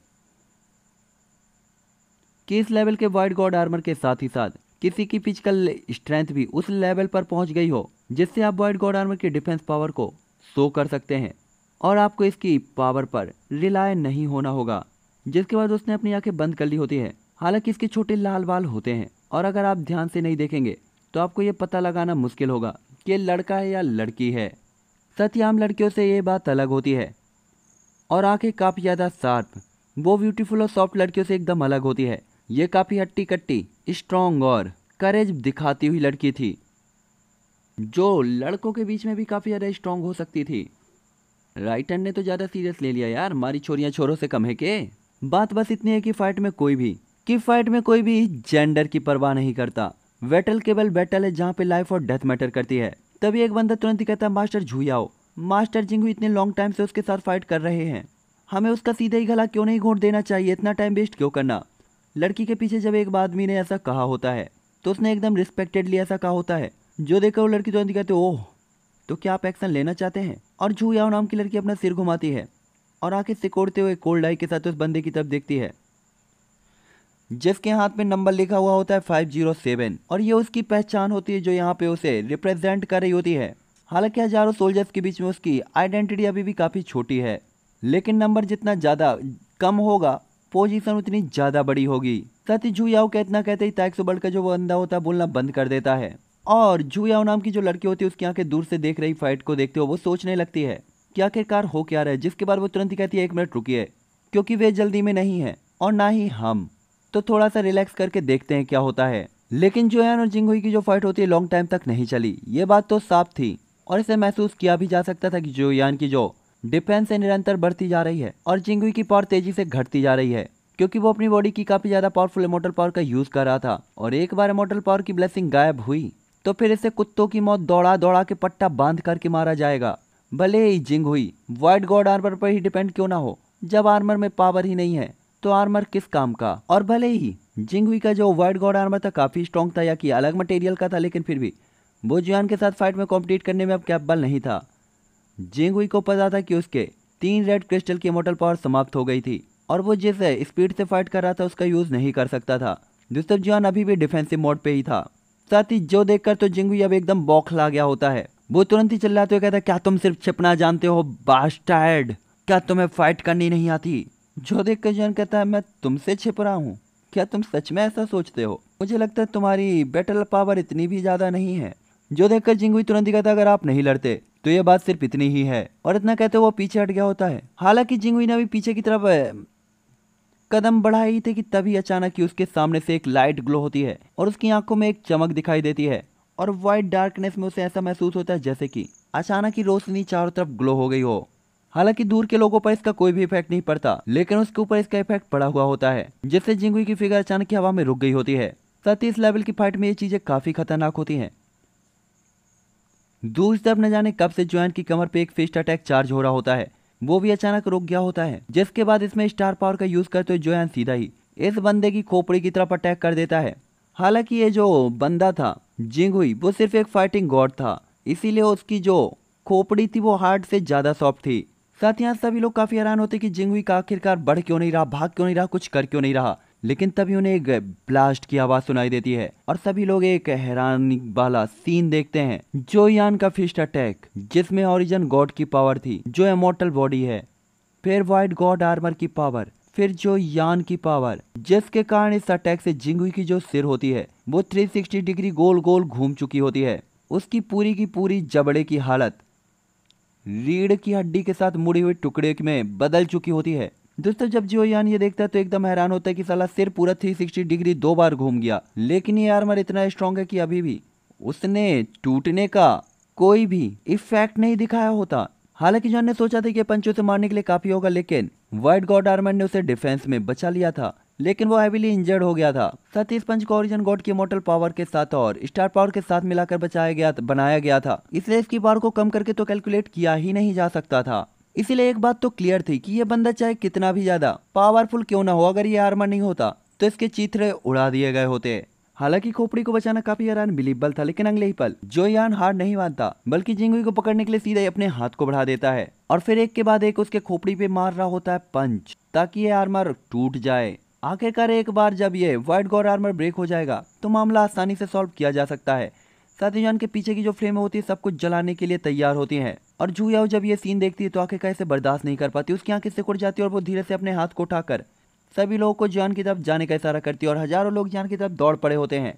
कि इस लेवल के वाइड गॉड आर्मर के साथ ही साथ किसी की फिजिकल स्ट्रेंथ भी उस लेवल पर पहुंच गई हो जिससे आप वाइड गॉड आर्मर की डिफेंस पावर को शो कर सकते हैं और आपको इसकी पावर पर रिलाय नहीं होना होगा। जिसके बाद उसने अपनी आंखें बंद कर ली होती है। हालांकि इसके छोटे लाल बाल होते हैं और अगर आप ध्यान से नहीं देखेंगे तो आपको ये पता लगाना मुश्किल होगा कि ये लड़का है या लड़की है। सत्याम लड़कियों से ये बात अलग होती है और आंखें काफ़ी ज़्यादा शार्प वो ब्यूटीफुल और सॉफ्ट लड़कियों से एकदम अलग होती है। ये काफ़ी हट्टी कट्टी स्ट्रॉन्ग और करेज दिखाती हुई लड़की थी। जो लड़कों के बीच में भी काफ़ी ज़्यादा स्ट्रांग हो सकती थी। राइटन ने तो ज़्यादा सीरियस ले लिया यार, हमारी छोरियाँ छोरों से कम है के। बात बस इतनी है कि फाइट में कोई भी जेंडर की परवाह नहीं करता। बैटल केवल बैटल है जहाँ पे लाइफ और डेथ मैटर करती है। तभी एक बंदा तुरंत ही कहता है मास्टर झुयाओ, मास्टर जिंगू इतने लॉन्ग टाइम से उसके साथ फाइट कर रहे हैं, हमें उसका सीधा ही गला क्यों नहीं घोंट देना चाहिए, इतना टाइम वेस्ट क्यों करना। लड़की के पीछे जब एक आदमी ने ऐसा कहा होता है तो उसने एकदम रिस्पेक्टेडली ऐसा कहा होता है, जो देखकर वो लड़की तुरंत कहते ओह, तो क्या आप एक्शन लेना चाहते हैं। और झुयाओ नाम की लड़की अपना सिर घुमाती है और आंखें सिकोड़ते हुए कोल्ड आई के साथ उस बंदे की तरफ देखती है जिसके हाथ में नंबर लिखा हुआ होता है 507 और ये उसकी पहचान होती है जो यहाँ पे उसे रिप्रेजेंट कर रही होती है। हालांकि हजारों सोल्जर्स के बीच में उसकी आइडेंटिटी अभी भी काफ़ी छोटी है, लेकिन नंबर जितना ज़्यादा कम होगा पोजीशन उतनी ज़्यादा बड़ी होगी। साथ ही झुयाओ का इतना कहते ही ताइक्सो बल का जो बंदा होता है बोलना बंद कर देता है और झुयाओ नाम की जो लड़की होती है उसकी आंखें दूर से देख रही फाइट को देखते हुए वो सोचने लगती है कि आखिरकार हो क्या रहा है। जिसके बाद वो तुरंत ही कहती है 1 मिनट रुकिए, क्योंकि वे जल्दी में नहीं है और ना ही हम, तो थोड़ा सा रिलैक्स करके देखते हैं क्या होता है। लेकिन जोयान और जिंगहुई की जो फाइट होती है लॉन्ग टाइम तक नहीं चली, ये बात तो साफ थी और इसे महसूस किया भी जा सकता था कि जोयान की जो डिफेंस है निरंतर बढ़ती जा रही है और जिंगहुई की पावर तेजी से घटती जा रही है, क्योंकि वो अपनी बॉडी की काफ़ी ज़्यादा पावरफुल इमोर्टल पावर का यूज़ कर रहा था। और एक बार इमोर्टल पावर की ब्लेसिंग गायब हुई तो फिर इसे कुत्तों की मौत दौड़ा दौड़ा के पट्टा बांध करके मारा जाएगा। भले ही जिंगहुई वाइट गॉड आर्मर पर ही डिपेंड क्यों ना हो, जब आर्मर में पावर ही नहीं है तो आर्मर किस काम का। और भले ही जिंगहुई का जो वाइट गॉड आर्मर था काफ़ी स्ट्रॉन्ग था या कि अलग मटेरियल का था, लेकिन फिर भी वो जुआन के साथ फाइट में कॉम्पीट करने में अब कैपेबल नहीं था। जिंगहुई को पता था कि उसके 3 रेड क्रिस्टल की इमोर्टल पावर समाप्त हो गई थी और वो जिस स्पीड से फाइट कर रहा था उसका यूज़ नहीं कर सकता था। दूसरा जुआन अभी भी डिफेंसिव मोड पे ही था। साथ ही जो देखकर तो जिंगहुई अब एकदम बौखला गया होता है, वो तुरंत ही चिल्लाते हुए कहता है क्या तुम सिर्फ छिपना जानते हो बास्टर्ड, क्या तुम्हें फाइट करनी नहीं आती। जो देखकर जुआन कहता है मैं तुमसे छिप रहा हूँ, क्या तुम सच में ऐसा सोचते हो, मुझे लगता है तुम्हारी बैटल पावर इतनी भी ज़्यादा नहीं है। जो देखकर जिंगहुई तुरंत ही कहता अगर आप नहीं लड़ते तो ये बात सिर्फ इतनी ही है, और इतना कहते वो पीछे हट गया होता है। हालांकि जिंगहुई ने अभी पीछे की तरफ कदम बढ़ाए ही थे कि तभी अचानक ही उसके सामने से एक लाइट ग्लो होती है और उसकी आंखों में एक चमक दिखाई देती है और वाइट डार्कनेस में उसे ऐसा महसूस होता है जैसे कि अचानक ही रोशनी चारों तरफ ग्लो हो गई हो। हालांकि दूर के लोगों पर इसका कोई भी इफेक्ट नहीं पड़ता, लेकिन उसके ऊपर इसका इफेक्ट पड़ा हुआ होता है जिससे जिंगहुई की फिगर अचानक हवा में रुक गई होती है। साथ ही इस लेवल की फाइट में ये चीजें काफी खतरनाक होती हैं। दूसरी तरफ न जाने कब से जुआन की कमर पे एक फिस्ट अटैक चार्ज हो रहा होता है, वो भी अचानक रुक गया होता है, जिसके बाद इसमें स्टार पावर का यूज करते हुए जुआन सीधा ही इस बंदे की खोपड़ी की तरफ अटैक कर देता है। हालांकि ये जो बंदा था जिंगहुई वो सिर्फ एक फाइटिंग गॉड था, इसीलिए उसकी जो खोपड़ी थी वो हार्ड से ज्यादा सॉफ्ट थी। साथ ही सभी लोग काफी हैरान होते कि जिंगहुई का आखिरकार बढ़ क्यों नहीं रहा, भाग क्यों नहीं रहा, कुछ कर क्यों नहीं रहा। लेकिन तभी उन्हें एक ब्लास्ट की आवाज सुनाई देती है और सभी लोग एक हैरानी वाला सीन देखते हैं, जोयान का फिस्ट अटैक जिसमें ओरिजिन गॉड की पावर थी जो इमोर्टल बॉडी है, फिर वाइट गॉड आर्मर की पावर, फिर जोयान की पावर, जिसके कारण इस अटैक से जिंगहुई की जो सिर होती है वो 360 डिग्री गोल गोल घूम चुकी होती है। उसकी पूरी की पूरी जबड़े की हालत रीढ़ की हड्डी के साथ मुड़ी हुई टुकड़े में बदल चुकी होती है। दोस्तों जब जोयान ये देखता है तो एकदम हैरान होता है कि साला सिर पूरा 360 डिग्री 2 बार घूम गया, लेकिन ये आर्मर इतना स्ट्रांग है कि अभी भी उसने टूटने का कोई भी इफेक्ट नहीं दिखाया होता। हालांकि जोन ने सोचा था कि पंचों से मारने के लिए काफी होगा, लेकिन वाइट गॉड आर्मर ने उसे डिफेंस में बचा लिया था, लेकिन वो हैवीली इंजर्ड हो गया था। साथ ही इस पंच को ओरिजिन गॉड की इमोर्टल पावर के साथ और स्टार पावर के साथ मिलाकर बनाया गया था, इसलिए इसकी पावर को कम करके तो कैलकुलेट किया ही नहीं जा सकता था। इसीलिए एक बात तो क्लियर थी कि ये बंदा चाहे कितना भी ज्यादा पावरफुल क्यों ना हो, अगर ये आर्मर नहीं होता तो इसके चीथड़े उड़ा दिए गए होते। हालांकि खोपड़ी को बचाना काफी अनबिलीवेबल था, लेकिन अगले ही पल जोयान हार नहीं मानता बल्कि जिंगहुई को पकड़ने के लिए सीधा ही अपने हाथ को बढ़ा देता है और फिर एक के बाद एक उसके खोपड़ी पे मार रहा होता है पंच, ताकि ये आर्मर टूट जाए। आखिरकार एक बार जब ये वाइट गॉड आर्मर ब्रेक हो जाएगा तो मामला आसानी से सॉल्व किया जा सकता है। साथ ही जोयान के पीछे की जो फ्लेम होती है सब कुछ जलाने के लिए तैयार होती है और झुयाओ जब ये सीन देखती है तो आखिरकार इसे बर्दाश्त नहीं कर पाती, उसकी आंखें सिकुड़ जाती है और वो धीरे से अपने हाथ को उठाकर सभी लोगों को जुआन की तरफ जाने का इशारा करती है और हजारों लोग जुआन की तरफ दौड़ पड़े होते हैं।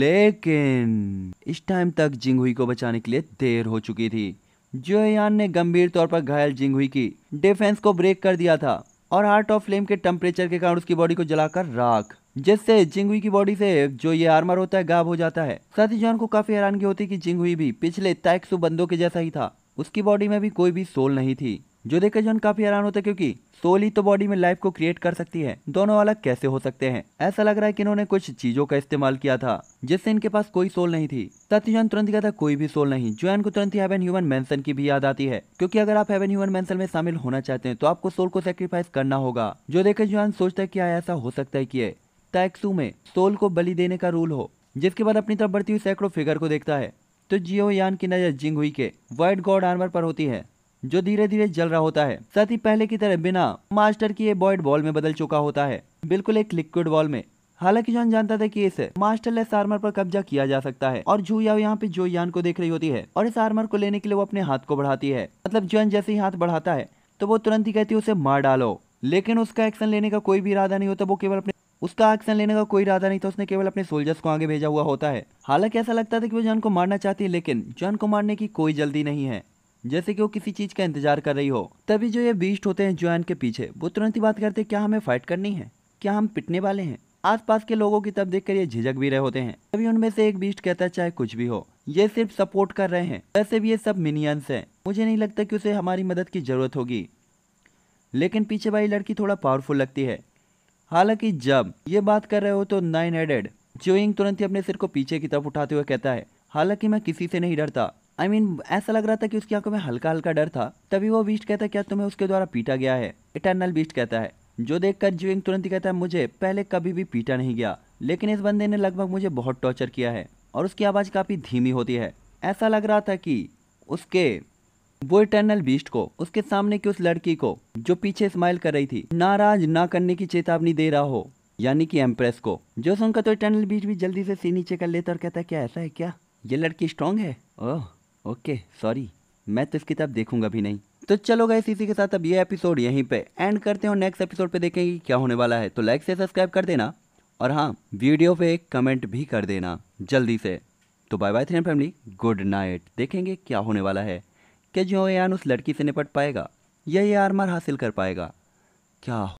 लेकिन इस टाइम तक जिंगहुई को बचाने के लिए देर हो चुकी थी। जोयान ने गंभीर तौर पर घायल जिंगहुई की डिफेंस को ब्रेक कर दिया था और हार्ट ऑफ फ्लेम के टेम्परेचर के कारण उसकी बॉडी को जलाकर राख जिससे जिंगहुई की बॉडी से जो ये आर्मर होता है गायब हो जाता है। साथ ही जॉन को काफी हैरानगी होती कि जिंगहुई भी पिछले तैक्सु बंदों के जैसा ही था, उसकी बॉडी में भी कोई भी सोल नहीं थी, जो देखकर जॉन काफी हैरान होता है क्योंकि सोल ही तो बॉडी में लाइफ को क्रिएट कर सकती है, दोनों अलग कैसे हो सकते हैं। ऐसा लग रहा है कि इन्होंने कुछ चीजों का इस्तेमाल किया था जिससे इनके पास कोई सोल नहीं थी। साथ ही जॉन तुरंत ही कहता कोई भी सोल नहीं। जॉन को तुरंत ही हेवन ह्यूमन मेंशन की भी याद आती है क्योंकि अगर आप हेवन ह्यूमन मेंशन में शामिल होना चाहते हैं तो आपको सोल को सेक्रीफाइस करना होगा, जो देखकर जॉन सोचता है क्या ऐसा हो सकता है कि तैक्सू में सोल को बलि देने का रूल हो। जिसके बाद अपनी तरफ बढ़ती हुई सैकड़ों फिगर को देखता है तो जियो यान की नजर जिंगहुई के वाइट गॉड आर्मर पर होती है जो धीरे धीरे जल रहा होता है। साथ ही पहले की तरह बिना मास्टर की बॉइड बॉल में बदल चुका होता है, बिल्कुल एक लिक्विड बॉल में। हालांकि जॉन जानता था कि इस मास्टरलेस आर्मर पर कब्जा किया जा सकता है और झू याओ यहाँ पे जो यान को देख रही होती है और इस आर्मर को लेने के लिए वो अपने हाथ को बढ़ाती है। मतलब जॉन जैसे ही हाथ बढ़ाता है तो वो तुरंत ही कहती है उसे मार डालो, लेकिन उसका एक्शन लेने का कोई भी इरादा नहीं होता, वो केवल अपने उसका एक्शन लेने का कोई इरादा नहीं था, उसने केवल अपने सोल्जर्स को आगे भेजा हुआ होता है। हालांकि ऐसा लगता था कि वो जॉन को मारना चाहती है, लेकिन जॉन को मारने की कोई जल्दी नहीं है, जैसे कि वो किसी चीज का इंतजार कर रही हो। तभी जो ये बीस्ट होते हैं जॉन के पीछे, वो तुरंत ही बात करते हैं क्या हमें फाइट करनी है, क्या हम पिटने वाले हैं। आसपास के लोगों की तब देखकर ये झिझक भी रहे होते हैं। तभी उनमें से एक बीस्ट कहता है चाहे कुछ भी हो, ये सिर्फ सपोर्ट कर रहे हैं, वैसे भी ये सब मिनियंस हैं, मुझे नहीं लगता कि उसे हमारी मदद की जरूरत होगी। लेकिन पीछे वाली लड़की थोड़ा पावरफुल लगती है। हालांकि जब ये बात कर रहे हो तो 9 हेडेड जोइंग तुरंत ही अपने सिर को पीछे की तरफ उठाते हुए कहता है हालांकि मैं किसी से नहीं डरता। आई मीन ऐसा लग रहा था कि उसकी आंखों में हल्का हल्का डर था। तभी वो बीस्ट कहता है क्या तुम्हें उसके द्वारा पीटा गया है। इटर्नल बीस्ट कहता है, जो देखकर जोइंग तुरंत ही कहता है मुझे पहले कभी भी पीटा नहीं गया, लेकिन इस बंदे ने लगभग मुझे बहुत टॉर्चर किया है। और उसकी आवाज़ काफ़ी धीमी होती है। ऐसा लग रहा था कि वो इटर्नल बीस्ट को उसके सामने की उस लड़की को जो पीछे स्माइल कर रही थी नाराज ना करने की चेतावनी दे रहा हो, यानी कि एम्प्रेस को। जो सुनकर तो इटर्नल बीस्ट भी जल्दी से सीने नीचे कर लेता और कहता है क्या ऐसा है, क्या ये लड़की स्ट्रांग है। ओह ओके सॉरी, मैं तो इसकी तरफ देखूंगा भी नहीं। तो चलो गाइस इसी के साथ अब ये एपिसोड यहीं पे एंड करते हैं, नेक्स्ट एपिसोड पे देखेंगे क्या होने वाला है। तो लाइक से सब्सक्राइब कर देना और हाँ वीडियो पे एक कमेंट भी कर देना जल्दी से। तो bye bye 3n family, good night. देखेंगे क्या होने वाला है, क्या जो यान उस लड़की से निपट पाएगा या ये आर्मर हासिल कर पाएगा, क्या